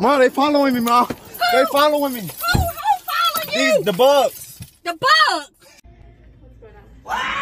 Ma, they following me, Ma. Who? They following me. Who following you? The bugs. The bugs. What's going on? What?